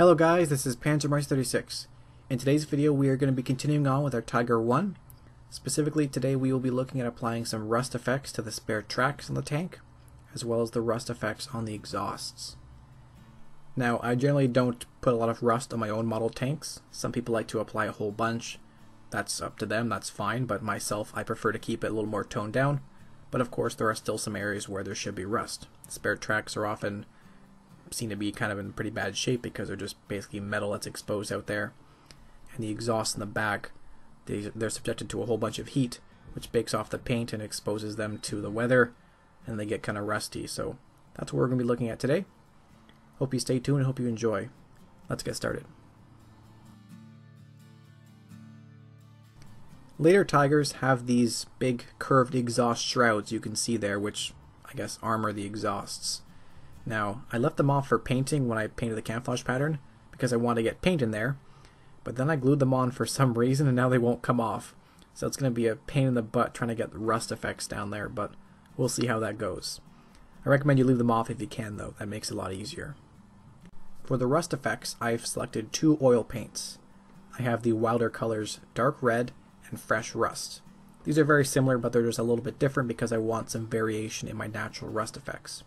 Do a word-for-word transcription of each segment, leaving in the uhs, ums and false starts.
Hello guys, this is Panzermeister thirty-six. In today's video we are going to be continuing on with our Tiger one. Specifically today we will be looking at applying some rust effects to the spare tracks on the tank, as well as the rust effects on the exhausts. Now I generally don't put a lot of rust on my own model tanks. Some people like to apply a whole bunch. That's up to them, that's fine, but myself I prefer to keep it a little more toned down. But of course there are still some areas where there should be rust. Spare tracks are often seem to be kind of in pretty bad shape because they're just basically metal that's exposed out there, and the exhaust in the back, they, they're subjected to a whole bunch of heat which bakes off the paint and exposes them to the weather, and they get kind of rusty. So that's what we're going to be looking at today. Hope you stay tuned and hope you enjoy. Let's get started. Later Tigers have these big curved exhaust shrouds you can see there, which I guess armor the exhausts. Now, I left them off for painting when I painted the camouflage pattern because I wanted to get paint in there, but then I glued them on for some reason and now they won't come off. So it's going to be a pain in the butt trying to get the rust effects down there, but we'll see how that goes. I recommend you leave them off if you can though, that makes it a lot easier. For the rust effects, I've selected two oil paints. I have the Wilder colors Dark Red and Fresh Rust. These are very similar, but they're just a little bit different because I want some variation in my natural rust effects.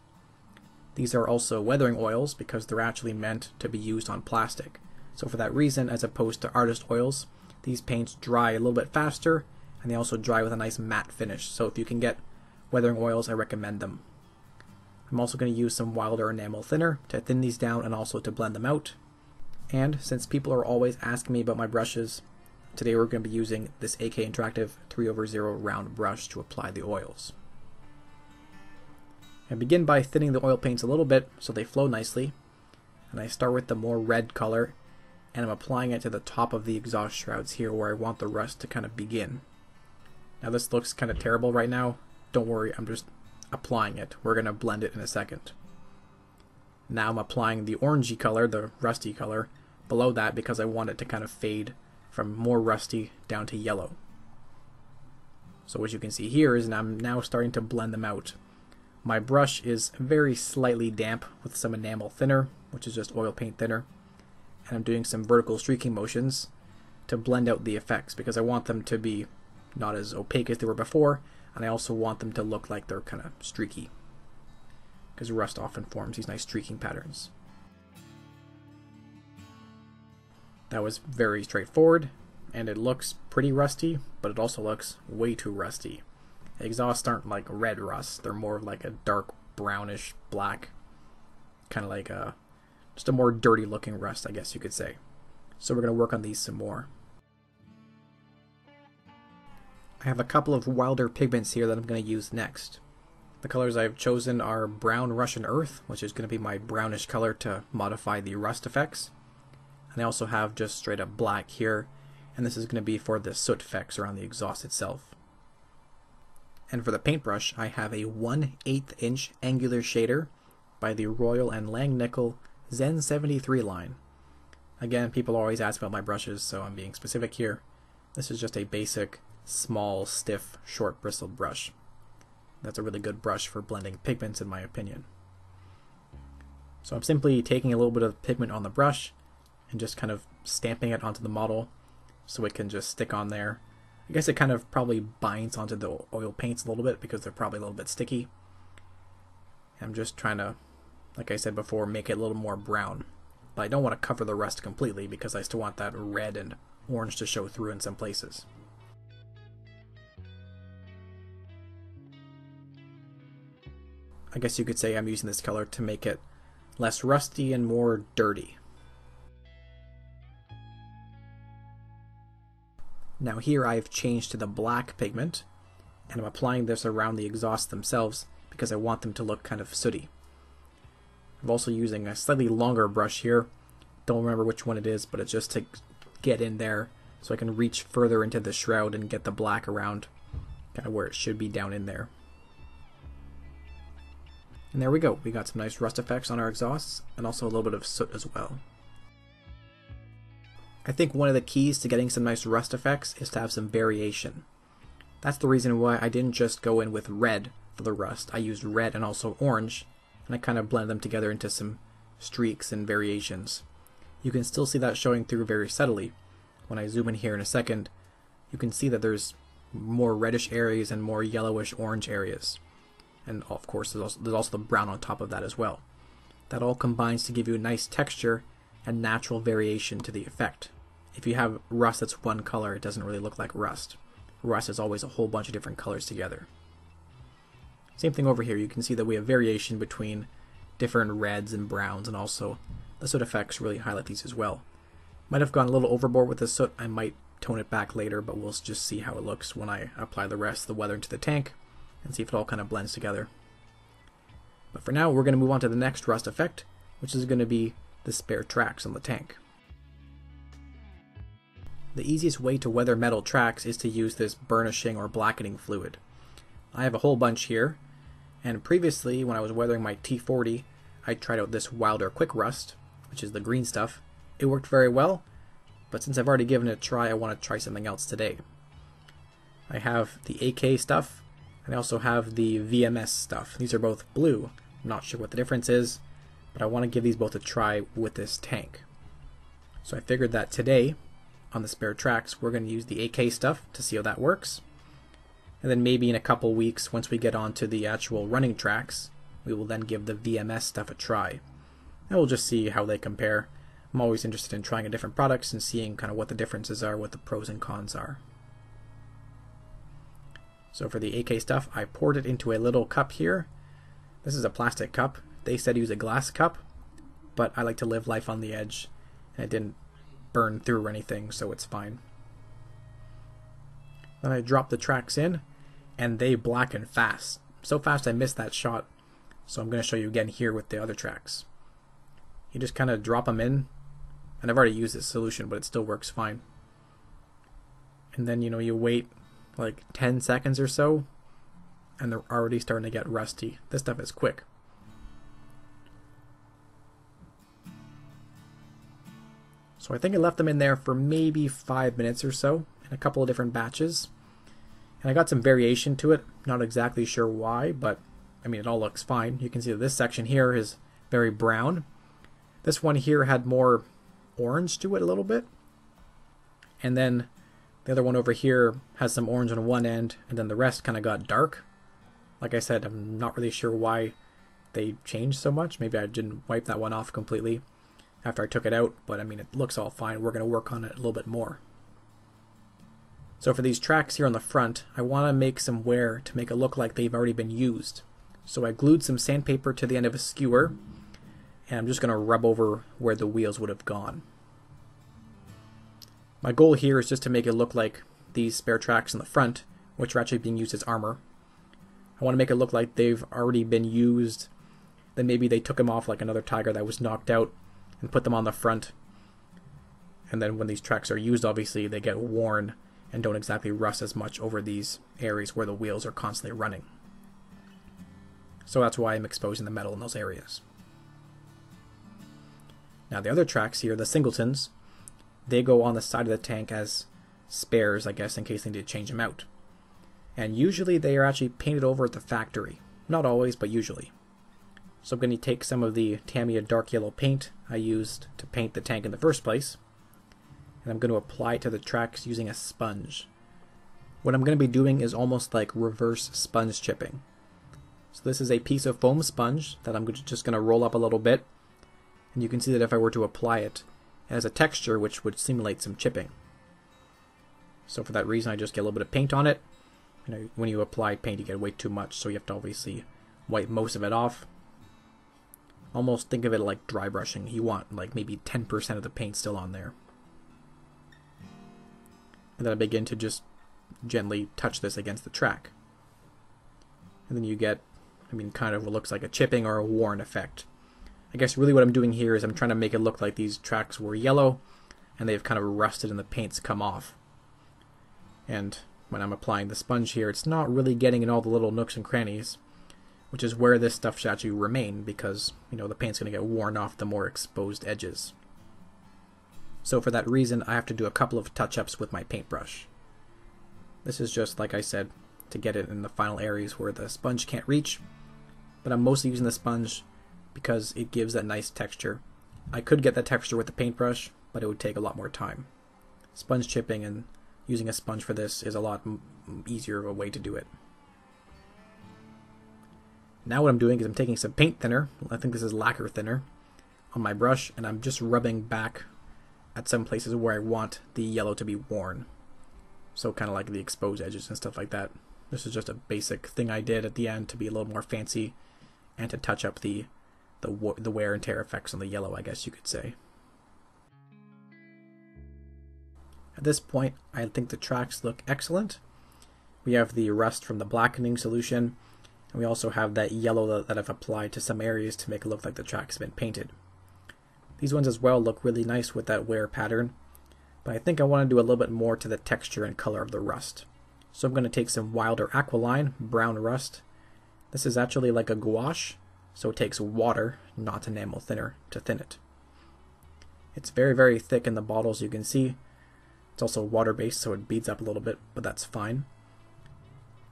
These are also weathering oils because they're actually meant to be used on plastic. So for that reason, as opposed to artist oils, these paints dry a little bit faster and they also dry with a nice matte finish. So if you can get weathering oils, I recommend them. I'm also going to use some Wilder enamel thinner to thin these down and also to blend them out. And since people are always asking me about my brushes, today we're going to be using this A K Interactive three over zero round brush to apply the oils. I begin by thinning the oil paints a little bit so they flow nicely, and I start with the more red color and I'm applying it to the top of the exhaust shrouds here where I want the rust to kind of begin. Now this looks kind of terrible right now, don't worry, I'm just applying it. We're going to blend it in a second. Now I'm applying the orangey color, the rusty color, below that because I want it to kind of fade from more rusty down to yellow. So what you can see here is I'm now starting to blend them out. My brush is very slightly damp with some enamel thinner, which is just oil paint thinner, and I'm doing some vertical streaking motions to blend out the effects because I want them to be not as opaque as they were before, and I also want them to look like they're kind of streaky because rust often forms these nice streaking patterns. That was very straightforward, and it looks pretty rusty, but it also looks way too rusty. Exhausts aren't like red rust, they're more like a dark brownish black, kind of like a just a more dirty looking rust, I guess you could say. So we're going to work on these some more. I have a couple of Wilder pigments here that I'm going to use next. The colors I've chosen are Brown Russian Earth, which is going to be my brownish color to modify the rust effects, and I also have just straight up black here, and this is going to be for the soot effects around the exhaust itself. And for the paintbrush, I have a one eighth inch angular shader by the Royal and Langnickel Zen seventy-three line. Again, people always ask about my brushes, so I'm being specific here. This is just a basic, small, stiff, short bristled brush. That's a really good brush for blending pigments, in my opinion. So I'm simply taking a little bit of pigment on the brush and just kind of stamping it onto the model so it can just stick on there. I guess it kind of probably binds onto the oil paints a little bit because they're probably a little bit sticky. I'm just trying to, like I said before, make it a little more brown. But I don't want to cover the rust completely because I still want that red and orange to show through in some places. I guess you could say I'm using this color to make it less rusty and more dirty. Now here I've changed to the black pigment, and I'm applying this around the exhausts themselves because I want them to look kind of sooty. I'm also using a slightly longer brush here, don't remember which one it is, but it's just to get in there so I can reach further into the shroud and get the black around kind of where it should be down in there. And there we go, we got some nice rust effects on our exhausts and also a little bit of soot as well. I think one of the keys to getting some nice rust effects is to have some variation. That's the reason why I didn't just go in with red for the rust. I used red and also orange, and I kind of blend them together into some streaks and variations. you can still see that showing through very subtly. When I zoom in here in a second, you can see that there's more reddish areas and more yellowish orange areas. And of course there's also, there's also the brown on top of that as well. That all combines to give you a nice texture and natural variation to the effect. If you have rust that's one color, it doesn't really look like rust. Rust is always a whole bunch of different colors together. Same thing over here, you can see that we have variation between different reds and browns, and also the soot effects really highlight these as well. Might have gone a little overboard with the soot, I might tone it back later, but we'll just see how it looks when I apply the rest of the weather into the tank and see if it all kind of blends together. But for now, we're going to move on to the next rust effect, which is going to be the spare tracks on the tank. The easiest way to weather metal tracks is to use this burnishing or blackening fluid. I have a whole bunch here, and previously when I was weathering my T forty, I tried out this Wilder Quick Rust, which is the green stuff. It worked very well, but since I've already given it a try, I want to try something else today. I have the A K stuff, and I also have the V M S stuff. These are both blue. I'm not sure what the difference is, but I want to give these both a try with this tank. So I figured that today, on the spare tracks, we're going to use the A K stuff to see how that works. And then maybe in a couple weeks, once we get onto the actual running tracks, we will then give the V M S stuff a try. And we'll just see how they compare. I'm always interested in trying different products and seeing kind of what the differences are, what the pros and cons are. So for the A K stuff, I poured it into a little cup here. This is a plastic cup. They said use a glass cup, but I like to live life on the edge, and it didn't burn through or anything, so it's fine. Then I dropped the tracks in, and they blacken fast. So fast I missed that shot, so I'm going to show you again here with the other tracks. You just kind of drop them in, and I've already used this solution, but it still works fine. And then, you know, you wait like ten seconds or so, and they're already starting to get rusty. This stuff is quick. So I think I left them in there for maybe five minutes or so, in a couple of different batches. And I got some variation to it, not exactly sure why, but I mean it all looks fine. You can see that this section here is very brown. This one here had more orange to it a little bit. And then the other one over here has some orange on one end, and then the rest kind of got dark. Like I said, I'm not really sure why they changed so much. Maybe I didn't wipe that one off completely after I took it out, but I mean, it looks all fine. We're going to work on it a little bit more. So for these tracks here on the front, I want to make some wear to make it look like they've already been used. So I glued some sandpaper to the end of a skewer, and I'm just going to rub over where the wheels would have gone. My goal here is just to make it look like these spare tracks in the front, which are actually being used as armor. I want to make it look like they've already been used, then maybe they took them off like another Tiger that was knocked out and put them on the front. And then when these tracks are used, obviously they get worn and don't exactly rust as much over these areas where the wheels are constantly running. So that's why I'm exposing the metal in those areas. Now the other tracks here, the singletons, they go on the side of the tank as spares, I guess, in case they need to change them out. And usually they are actually painted over at the factory. Not always, but usually. So I'm going to take some of the Tamiya dark yellow paint I used to paint the tank in the first place, and I'm going to apply it to the tracks using a sponge. What I'm going to be doing is almost like reverse sponge chipping. So this is a piece of foam sponge that I'm just going to roll up a little bit, and you can see that if I were to apply it, it has a texture which would simulate some chipping. So for that reason, I just get a little bit of paint on it. You know, when you apply paint, you get way too much, so you have to obviously wipe most of it off. Almost think of it like dry brushing. You want like maybe ten percent of the paint still on there. And then I begin to just gently touch this against the track. And then you get, I mean, kind of what looks like a chipping or a worn effect. I guess really what I'm doing here is I'm trying to make it look like these tracks were yellow and they've kind of rusted and the paint's come off. And when I'm applying the sponge here, it's not really getting in all the little nooks and crannies, which is where this stuff should actually remain, because, you know, the paint's going to get worn off the more exposed edges. So for that reason, I have to do a couple of touch-ups with my paintbrush. This is just, like I said, to get it in the final areas where the sponge can't reach, but I'm mostly using the sponge because it gives that nice texture I could get that texture with the paintbrush, but it would take a lot more time. Sponge chipping and using a sponge for this is a lot easier of a way to do it. Now what I'm doing is I'm taking some paint thinner, I think this is lacquer thinner, on my brush, and I'm just rubbing back at some places where I want the yellow to be worn. So kind of like the exposed edges and stuff like that. This is just a basic thing I did at the end to be a little more fancy and to touch up the, the, the wear and tear effects on the yellow, I guess you could say. At this point, I think the tracks look excellent. We have the rust from the blackening solution, and we also have that yellow that I've applied to some areas to make it look like the track's been painted. These ones as well look really nice with that wear pattern, but I think I want to do a little bit more to the texture and color of the rust. So I'm going to take some Wilder Aqualine brown rust. This is actually like a gouache, so it takes water, not enamel thinner, to thin it. It's very, very thick in the bottles, you can see. It's also water-based, so it beads up a little bit, but that's fine.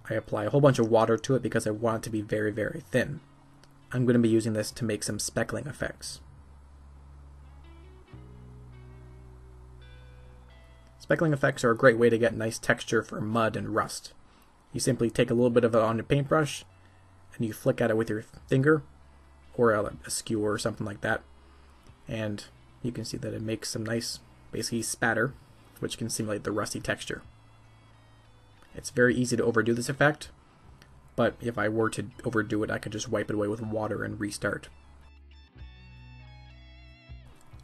I apply a whole bunch of water to it because I want it to be very, very thin. I'm going to be using this to make some speckling effects. Speckling effects are a great way to get nice texture for mud and rust. You simply take a little bit of it on your paintbrush, and you flick at it with your finger, or a, a skewer or something like that, and you can see that it makes some nice, basically, spatter, which can simulate the rusty texture. It's very easy to overdo this effect, but if I were to overdo it, I could just wipe it away with water and restart.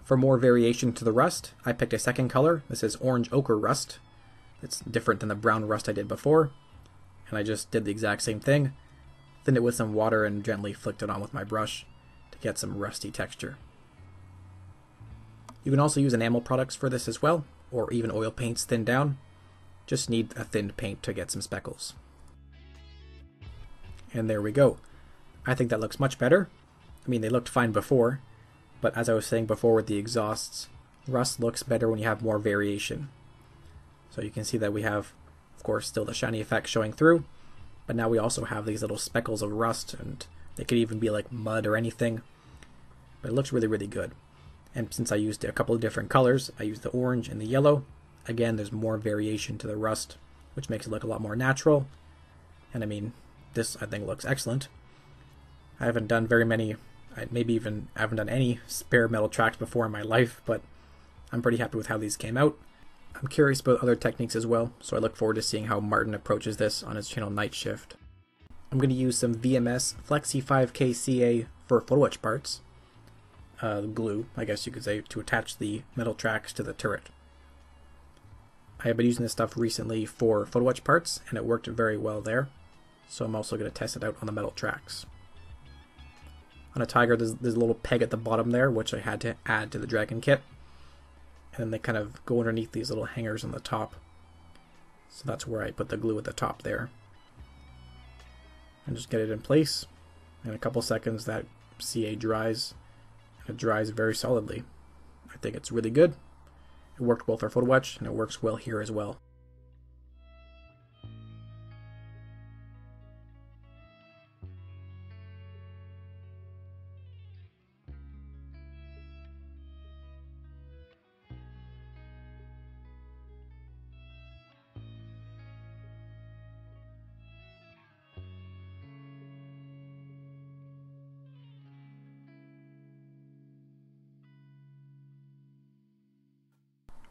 For more variation to the rust, I picked a second color. This is orange ochre rust. It's different than the brown rust I did before, and I just did the exact same thing. Thinned it with some water and gently flicked it on with my brush to get some rusty texture. You can also use enamel products for this as well, or even oil paints thinned down. Just need a thinned paint to get some speckles. And there we go. I think that looks much better. I mean, they looked fine before, but as I was saying before with the exhausts, rust looks better when you have more variation. So you can see that we have, of course, still the shiny effect showing through, but now we also have these little speckles of rust, and they could even be like mud or anything. But it looks really, really good. And since I used a couple of different colors, I used the orange and the yellow. Again, there's more variation to the rust, which makes it look a lot more natural. And I mean, this I think looks excellent. I haven't done very many, maybe even I haven't done any spare metal tracks before in my life, but I'm pretty happy with how these came out. I'm curious about other techniques as well, so I look forward to seeing how Martin approaches this on his channel Night Shift. I'm going to use some V M S Flexi five K C A for photo etch parts. Uh, glue, I guess you could say, to attach the metal tracks to the turret. I have been using this stuff recently for photo etch parts, and it worked very well there, so I'm also going to test it out on the metal tracks. On a Tiger, there's, there's a little peg at the bottom there, which I had to add to the Dragon Kit, and then they kind of go underneath these little hangers on the top, so that's where I put the glue at the top there. And just get it in place. In a couple seconds, that C A dries. It dries very solidly. I think it's really good. It worked well for photo etch, and it works well here as well.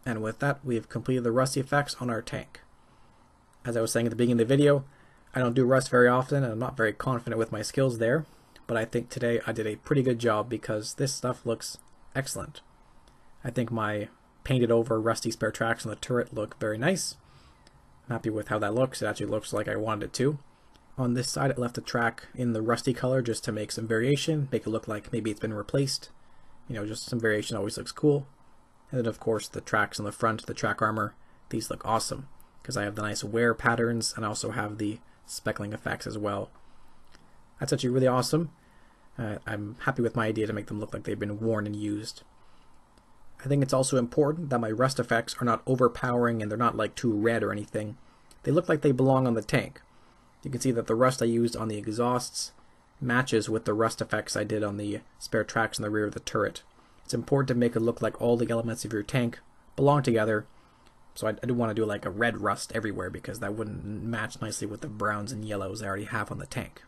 And with that, we have completed the rust effects on our tank. As I was saying at the beginning of the video, I don't do rust very often, and I'm not very confident with my skills there, but I think today I did a pretty good job because this stuff looks excellent. I think my painted over rusty spare tracks on the turret look very nice. I'm happy with how that looks. It actually looks like I wanted it to. On this side, I left a track in the rusty color just to make some variation, make it look like maybe it's been replaced. You know, just some variation always looks cool. And then of course the tracks on the front, the track armor, these look awesome because I have the nice wear patterns and also have the speckling effects as well. That's actually really awesome. Uh, I'm happy with my idea to make them look like they've been worn and used. I think it's also important that my rust effects are not overpowering and they're not like too red or anything. They look like they belong on the tank. You can see that the rust I used on the exhausts matches with the rust effects I did on the spare tracks in the rear of the turret. it's important to make it look like all the elements of your tank belong together. So I, I didn't want to do like a red rust everywhere because that wouldn't match nicely with the browns and yellows I already have on the tank.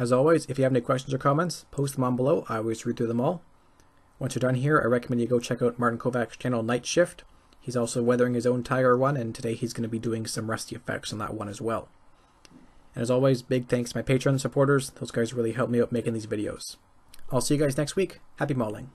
As always, if you have any questions or comments, post them on below. I always read through them all. Once you're done here, I recommend you go check out Martin Kovac's channel, Night Shift. He's also weathering his own Tiger one, and today he's going to be doing some rusty effects on that one as well. And as always, big thanks to my Patreon supporters. Those guys really help me out making these videos. I'll see you guys next week. Happy mauling.